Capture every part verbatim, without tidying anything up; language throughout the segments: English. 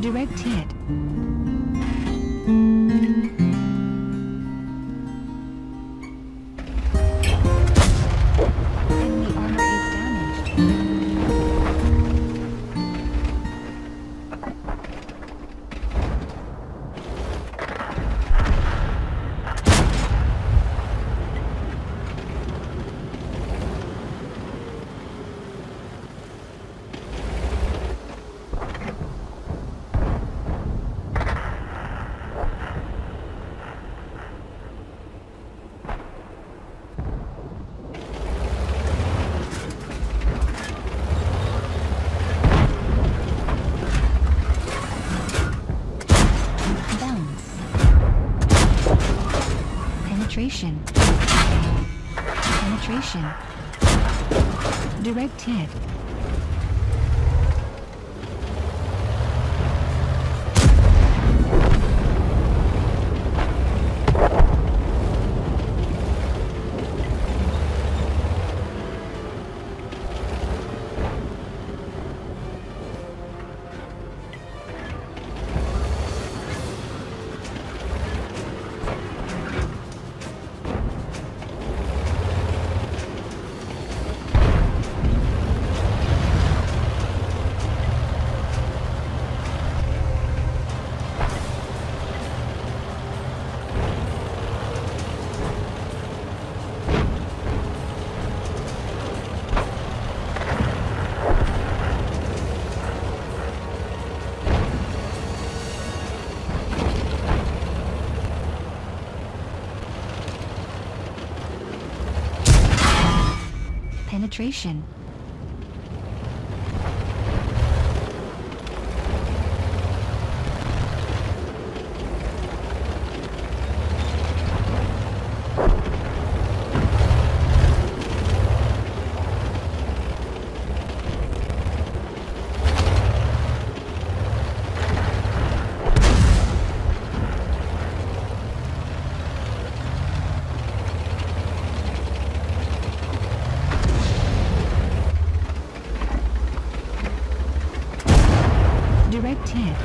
Direct hit. Penetration. Penetration. Direct hit. Penetration. did.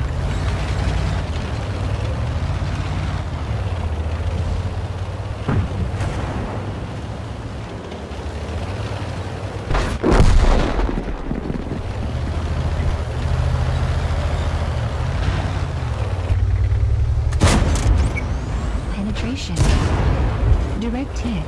Penetration. Direct hit.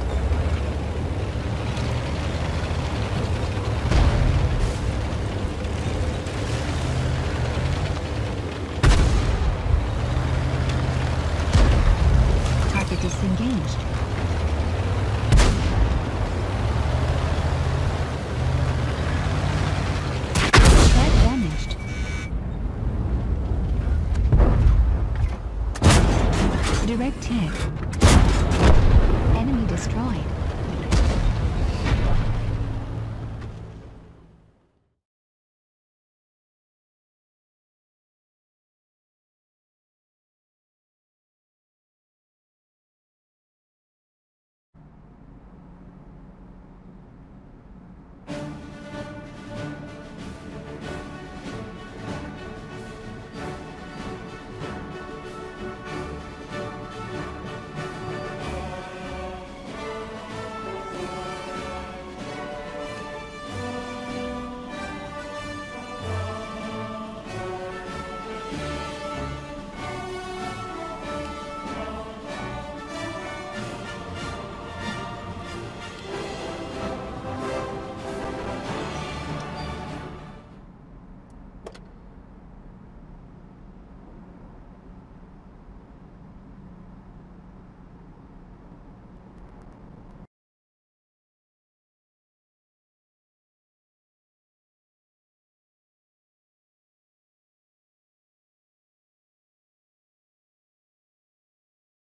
Disengaged. That vanished. Direct hit. Enemy destroyed.